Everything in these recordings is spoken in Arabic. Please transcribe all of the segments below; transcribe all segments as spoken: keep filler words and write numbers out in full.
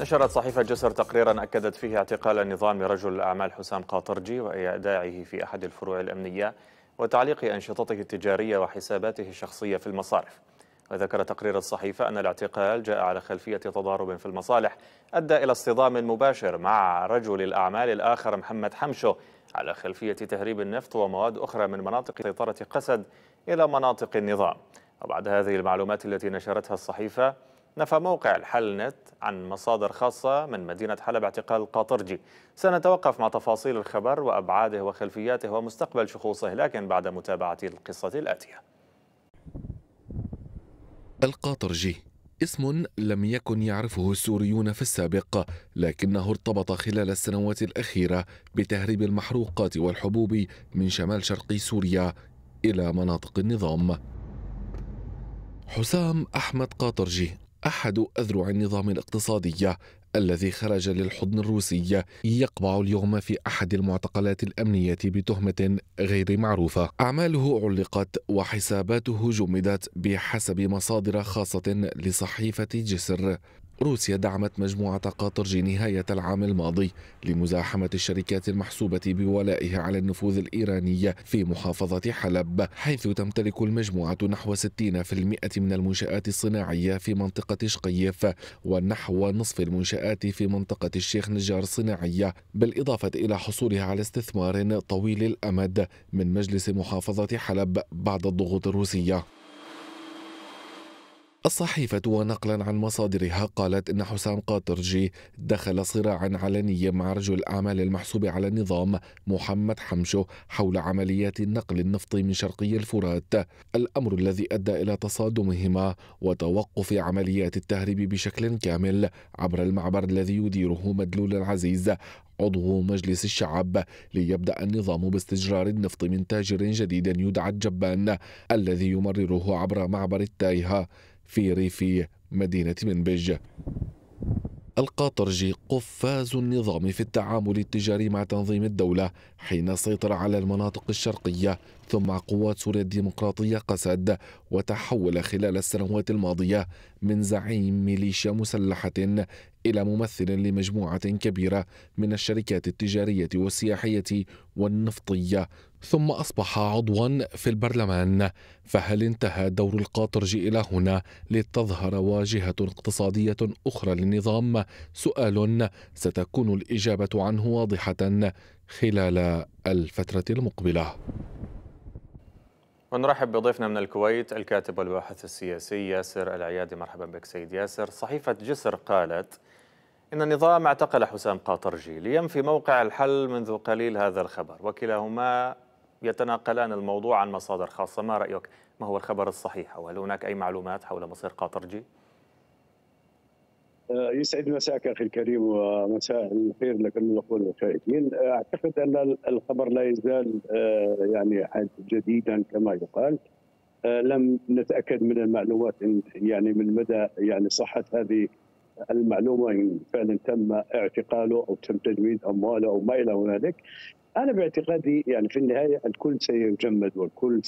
نشرت صحيفة جسر تقريرا أكدت فيه اعتقال نظام رجل الأعمال حسام قاطرجي وإيداعه في أحد الفروع الأمنية وتعليق أنشطته التجارية وحساباته الشخصية في المصارف. وذكر تقرير الصحيفة أن الاعتقال جاء على خلفية تضارب في المصالح أدى إلى اصطدام مباشر مع رجل الأعمال الآخر محمد حمشو على خلفية تهريب النفط ومواد أخرى من مناطق سيطرة قسد إلى مناطق النظام. وبعد هذه المعلومات التي نشرتها الصحيفة، نفى موقع الحل نت عن مصادر خاصة من مدينة حلب اعتقال قاطرجي. سنتوقف مع تفاصيل الخبر وأبعاده وخلفياته ومستقبل شخوصه، لكن بعد متابعة القصة الآتية. القاطرجي اسم لم يكن يعرفه السوريون في السابق، لكنه ارتبط خلال السنوات الأخيرة بتهريب المحروقات والحبوب من شمال شرق سوريا إلى مناطق النظام. حسام أحمد قاطرجي أحد أذرع النظام الاقتصادي الذي خرج للحضن الروسي يقبع اليوم في أحد المعتقلات الأمنية بتهمة غير معروفة. أعماله علقت وحساباته جمدت بحسب مصادر خاصة لصحيفة جسر. روسيا دعمت مجموعة قاطرجي نهاية العام الماضي لمزاحمة الشركات المحسوبة بولائها على النفوذ الإيراني في محافظة حلب، حيث تمتلك المجموعة نحو ستين بالمئة من المنشآت الصناعية في منطقة شقيف ونحو نصف المنشآت في منطقة الشيخ نجار الصناعية، بالإضافة إلى حصولها على استثمار طويل الأمد من مجلس محافظة حلب بعد الضغوط الروسية. الصحيفة ونقلا عن مصادرها قالت إن حسام قاطرجي دخل صراعا علنيا مع رجل الأعمال المحسوب على النظام محمد حمشو حول عمليات النقل النفطي من شرقي الفرات، الأمر الذي أدى إلى تصادمهما وتوقف عمليات التهريب بشكل كامل عبر المعبر الذي يديره مدلول العزيز عضو مجلس الشعب، ليبدأ النظام باستجرار النفط من تاجر جديد يدعى الجبان الذي يمرره عبر معبر التايهة في ريف مدينة منبج. القاطرجي قفاز النظام في التعامل التجاري مع تنظيم الدولة حين سيطر على المناطق الشرقية ثم قوات سوريا الديمقراطية قسد، وتحول خلال السنوات الماضية من زعيم ميليشيا مسلحة إلى ممثل لمجموعة كبيرة من الشركات التجارية والسياحية والنفطية، ثم أصبح عضوا في البرلمان. فهل انتهى دور القاطرجي إلى هنا لتظهر واجهة اقتصادية أخرى للنظام؟ سؤال ستكون الإجابة عنه واضحة خلال الفترة المقبلة. ونرحب بضيفنا من الكويت الكاتب والباحث السياسي ياسر العيادي. مرحبا بك سيد ياسر. صحيفة جسر قالت إن النظام اعتقل حسام قاطرجي، لينفي موقع الحل منذ قليل هذا الخبر، وكلاهما يتناقلان الموضوع عن مصادر خاصة. ما رأيك؟ ما هو الخبر الصحيح؟ وهل هناك أي معلومات حول مصير قاطرجي؟ يسعد مساك أخي الكريم ومساء الخير لكل الأخوة المشاهدين. أعتقد أن الخبر لا يزال يعني جديدا كما يقال. لم نتأكد من المعلومات يعني من مدى يعني صحة هذه المعلومة إن فعلا تم اعتقاله أو تم تجميد أمواله أو ما إلى هنالك. أنا باعتقادي يعني في النهاية الكل سيجمد والكل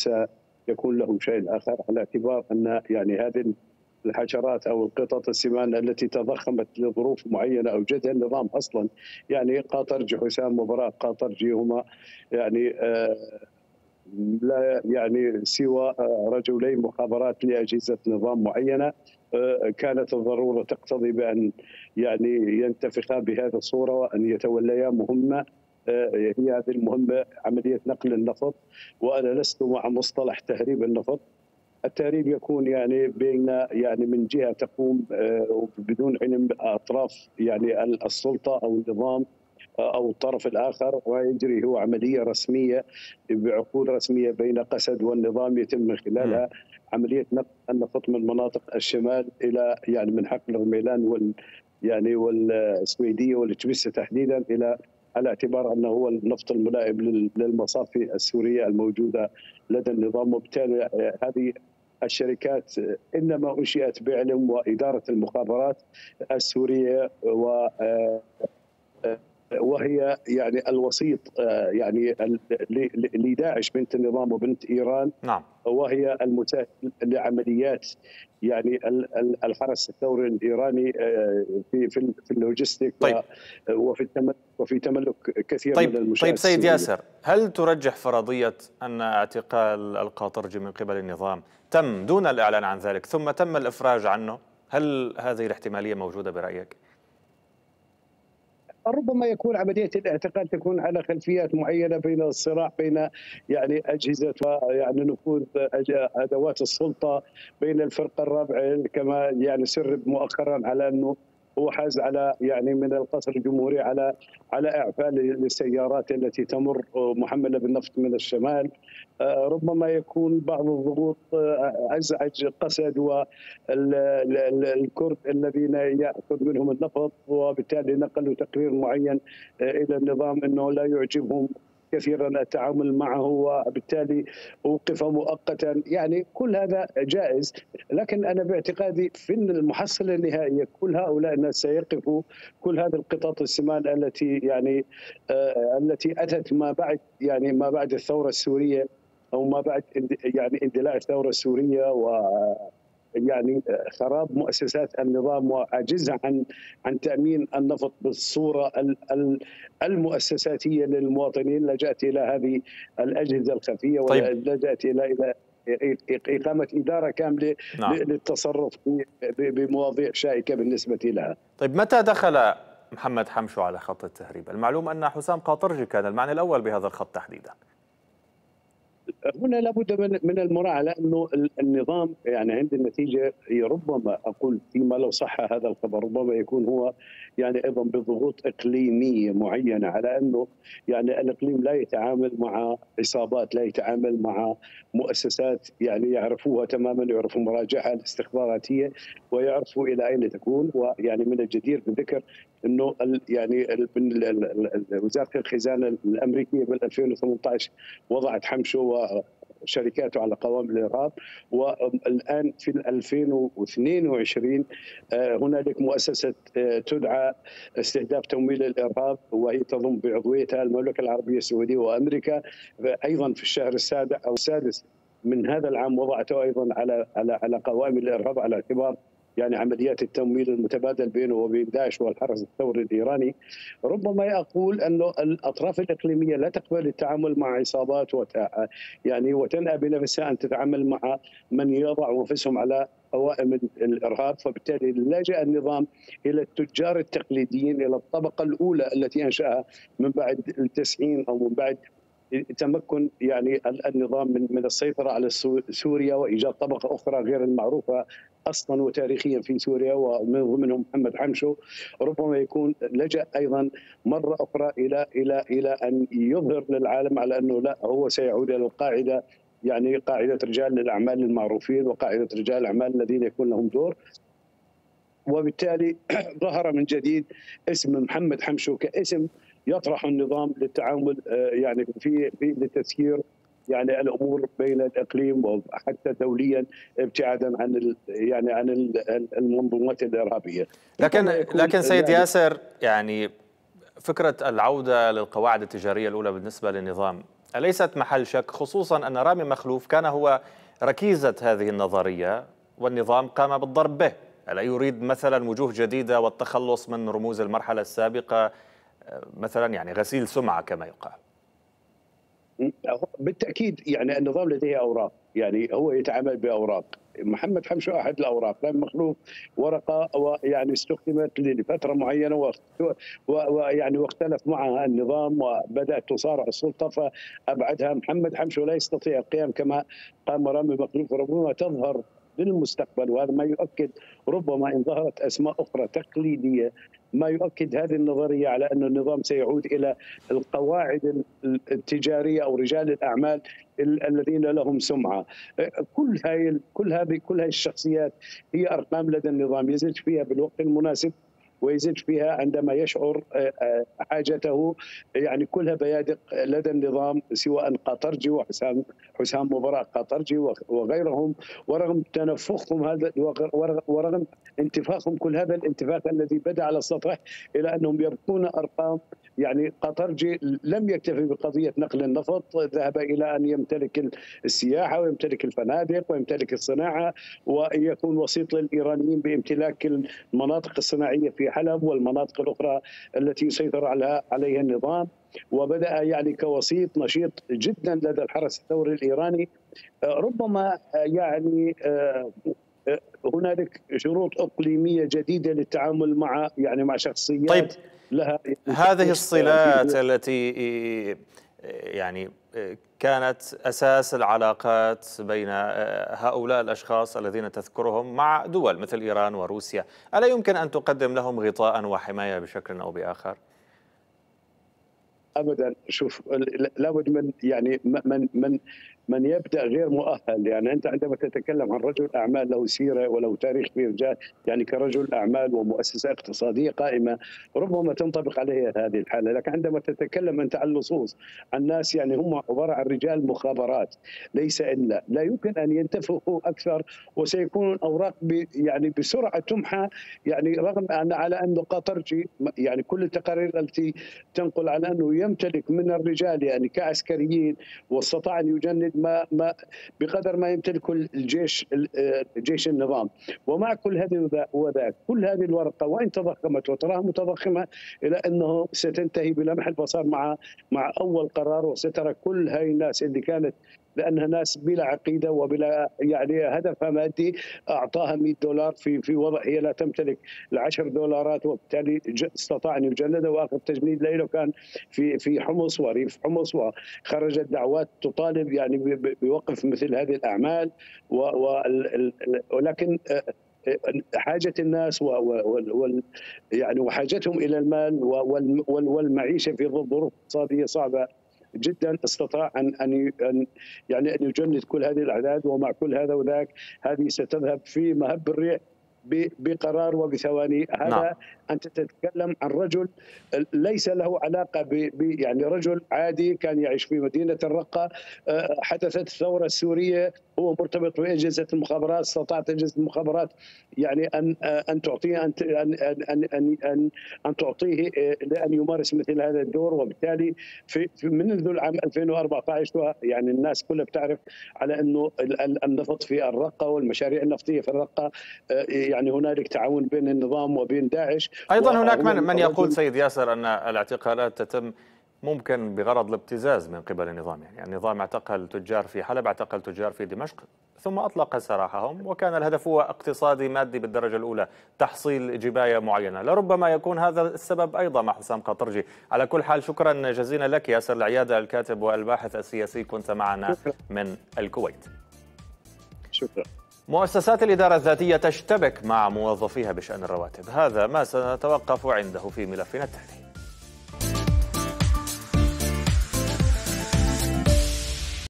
سيكون له شيء آخر، على اعتبار أن يعني هذه الحشرات او القطط السمان التي تضخمت لظروف معينه اوجدها النظام اصلا. يعني قاطرجي حسام وبراء قاطرجي هما يعني آه لا يعني سوى رجلي مخابرات لاجهزه نظام معينه، آه كانت الضروره تقتضي بان يعني ينتفخا بهذه الصوره وان يتوليا مهمه هي هذه المهمه عمليه نقل النفط. وانا لست مع مصطلح تهريب النفط. التهريب يكون يعني بين يعني من جهه تقوم بدون علم اطراف يعني السلطه او النظام او الطرف الاخر، ويجري هو عمليه رسميه بعقود رسميه بين قسد والنظام يتم من خلالها عمليه نقل النفط من مناطق الشمال الى يعني من حقل الرميلان وال يعني والسويديه والتشبسه تحديدا، الى على اعتبار انه هو النفط الملائم للمصافي السوريه الموجوده لدى النظام. وبالتالي هذه الشركات انما انشئت بعلم واداره المخابرات السوريه و وهي يعني الوسيط يعني لداعش بنت النظام وبنت إيران، نعم، وهي المساعد لعمليات يعني الحرس الثوري الإيراني في في في اللوجستيك، طيب، وفي التملك وفي تملك كثير، طيب، من المشاهدين. طيب سيد ياسر، هل ترجح فرضية أن اعتقال القاطرجي من قبل النظام تم دون الإعلان عن ذلك ثم تم الإفراج عنه؟ هل هذه الاحتمالية موجودة برأيك؟ ربما يكون عملية الاعتقال تكون على خلفيات معينة بين الصراع بين يعني أجهزة يعني نفوذ أدوات السلطة بين الفرقة الرابعة كما يعني سر مؤخرا على أنه هو حاز على يعني من القصر الجمهوري على على إعفاء للسيارات التي تمر محملة بالنفط من الشمال. ربما يكون بعض الضغوط أزعج قسد والكرد الذين يأخذ منهم النفط، وبالتالي نقلوا تقرير معين إلى النظام أنه لا يعجبهم كثيرا التعامل معه، وبالتالي أوقف مؤقتا. يعني كل هذا جائز، لكن أنا باعتقادي في المحصلة النهائية كل هؤلاء الناس سيقفوا، كل هذه القطط السمان التي يعني آه التي أتت ما بعد يعني ما بعد الثورة السورية أو ما بعد يعني اندلاع الثورة السورية و يعني خراب مؤسسات النظام وعجزها عن عن تأمين النفط بالصورة المؤسساتية للمواطنين، لجأت إلى هذه الأجهزة الخفية، طيب، ولجأت إلى إلى إقامة إدارة كاملة، نعم، للتصرف بمواضيع شائكة بالنسبة لها. طيب متى دخل محمد حمشو على خط التهريب؟ المعلوم أن حسام قاطرجي كان المعنى الأول بهذا الخط تحديدا. هنا لابد من من المراعاه، لانه النظام يعني عند النتيجه ربما اقول فيما لو صح هذا الخبر ربما يكون هو يعني ايضا بضغوط اقليميه معينه على انه يعني الاقليم لا يتعامل مع عصابات، لا يتعامل مع مؤسسات يعني يعرفوها تماما، يعرفوا مراجعها الاستخباراتيه ويعرفوا الى اين تكون. ويعني من الجدير بالذكر انه يعني وزاره الخزانه الامريكيه بال ألفين وثمانية عشر وضعت حمشو وشركاته على قوام الارهاب، والان في ألفين واثنين وعشرين هنالك مؤسسه تدعى استهداف تمويل الارهاب، وهي تضم بعضويتها المملكه العربيه السعوديه وامريكا. ايضا في الشهر السابع او السادس من هذا العام وضعته ايضا على على على قوائم الارهاب على اعتبار يعني عمليات التمويل المتبادل بينه وبين داعش والحرس الثوري الإيراني. ربما أقول أنه الأطراف الإقليمية لا تقبل التعامل مع عصابات وتع... يعني وتنأى بنفسها أن تتعامل مع من يضع أنفسهم على قوائم الإرهاب، فبالتالي لجأ النظام إلى التجار التقليديين، إلى الطبقة الأولى التي أنشأها من بعد التسعين أو من بعد تمكن يعني النظام من من السيطرة على سوريا وإيجاد طبقة أخرى غير المعروفة أصلا وتاريخيا في سوريا، ومن ضمنهم محمد حمشو. ربما يكون لجأ أيضا مرة أخرى إلى إلى إلى أن يظهر للعالم على أنه لا، هو سيعود إلى القاعدة، يعني قاعدة رجال الأعمال المعروفين وقاعدة رجال الأعمال الذين يكون لهم دور. وبالتالي ظهر من جديد اسم محمد حمشو كاسم يطرح النظام للتعامل يعني في في لتسيير يعني الامور بين الاقليم وحتى دوليا ابتعادا عن يعني عن المنظومات الارهابيه. لكن لكن سيد ياسر، يعني فكره العوده للقواعد التجاريه الاولى بالنسبه للنظام اليست محل شك، خصوصا ان رامي مخلوف كان هو ركيزه هذه النظريه والنظام قام بالضرب به. ألا يريد مثلا وجوه جديده والتخلص من رموز المرحله السابقه مثلا، يعني غسيل سمعه كما يقال؟ بالتاكيد يعني النظام لديه اوراق، يعني هو يتعامل باوراق. محمد حمشو احد الاوراق، رامي مخلوف ورقه ويعني استخدمت لفتره معينه ويعني واختلف معها النظام وبدات تصارع السلطه فابعدها. محمد حمشو لا يستطيع القيام كما قام رامي مخلوف، ربما تظهر للمستقبل، وهذا ما يؤكد ربما إن ظهرت أسماء أخرى تقليدية ما يؤكد هذه النظرية على أن النظام سيعود إلى القواعد التجارية أو رجال الأعمال الذين لهم سمعة. كل هاي كل هذه كل هاي الشخصيات هي أرقام لدى النظام يزج فيها بالوقت المناسب ويزج فيها عندما يشعر حاجته، يعني كلها بيادق لدى النظام سواء قاطرجي وحسام حسام مبارك قاطرجي وغيرهم. ورغم تنفخهم هذا ورغم انتفاخهم كل هذا الانتفاخ الذي بدا على السطح، إلى أنهم يبقون أرقام يعني قطرجي لم يكتفي بقضية نقل النفط، ذهب إلى أن يمتلك السياحة ويمتلك الفنادق ويمتلك الصناعة، ويكون وسيط للإيرانيين بامتلاك المناطق الصناعية في حلب والمناطق الأخرى التي يسيطر عليها النظام، وبدأ يعني كوسيط نشيط جدا لدى الحرس الثوري الإيراني. ربما يعني هنالك شروط إقليمية جديدة للتعامل مع يعني مع شخصيات. طيب لها هذه الصلات التي يعني كانت أساس العلاقات بين هؤلاء الأشخاص الذين تذكرهم مع دول مثل إيران وروسيا، ألا يمكن أن تقدم لهم غطاء وحماية بشكل أو بآخر؟ أبدا. شوف، لابد من يعني من من من يبدأ غير مؤهل. يعني أنت عندما تتكلم عن رجل أعمال له سيرة وله تاريخ في يعني كرجل أعمال ومؤسسة اقتصادية قائمة، ربما تنطبق عليه هذه الحالة. لكن عندما تتكلم أنت عن لصوص، عن ناس يعني هم عبارة عن رجال مخابرات ليس إلا، لا يمكن أن ينتفخوا أكثر، وسيكون الأوراق يعني بسرعة تمحى. يعني رغم أن على أنه قاطرجي يعني كل التقارير التي تنقل عن أنه يمتلك من الرجال يعني كعسكريين، واستطاع أن يجند ما ما بقدر ما يمتلكه الجيش جيش النظام. ومع كل هذا وذاك، كل هذه الورقه وان تضخمت وتراها متضخمه، الى انه ستنتهي بلمح البصر مع مع اول قرار، وسترى كل هاي الناس اللي كانت لانها ناس بلا عقيده وبلا يعني هدف مادي، اعطاها مئة دولار في في وضع هي لا تمتلك العشر دولارات، وبالتالي استطاع ان يجلده. واخر تجنيد له كان في في حمص وريف حمص، وخرجت دعوات تطالب يعني بوقف مثل هذه الاعمال. ولكن حاجة الناس وال يعني وحاجتهم الى المال والمعيشه في ظل ظروف اقتصاديه صعبه جدا، استطاع ان ان يعني ان يجند كل هذه الاعداد. ومع كل هذا وذاك، هذه ستذهب في مهب الريح بقرار وبثواني. هذا نعم. انت تتكلم عن رجل ليس له علاقه ب يعني رجل عادي كان يعيش في مدينه الرقه، حدثت الثوره السوريه، هو مرتبط باجهزه المخابرات، استطاعت اجهزه المخابرات يعني ان ان تعطيه ان ان ان ان, أن, أن تعطيه لان يمارس مثل هذا الدور. وبالتالي في منذ العام ألفين وأربعة عشر يعني الناس كلها بتعرف على انه النفط في الرقه والمشاريع النفطيه في الرقه، يعني هنالك تعاون بين النظام وبين داعش. أيضا هناك من من يقول سيد ياسر أن الاعتقالات تتم ممكن بغرض الابتزاز من قبل النظام، يعني النظام اعتقل تجار في حلب، اعتقل تجار في دمشق، ثم أطلق سراحهم، وكان الهدف هو اقتصادي مادي بالدرجة الأولى، تحصيل جباية معينة. لربما يكون هذا السبب أيضا مع حسام قاطرجي. على كل حال، شكرا جزيلا لك ياسر العيادي، الكاتب والباحث السياسي، كنت معنا من الكويت. شكرا. مؤسسات الإدارة الذاتية تشتبك مع موظفيها بشأن الرواتب، هذا ما سنتوقف عنده في ملفنا التالي.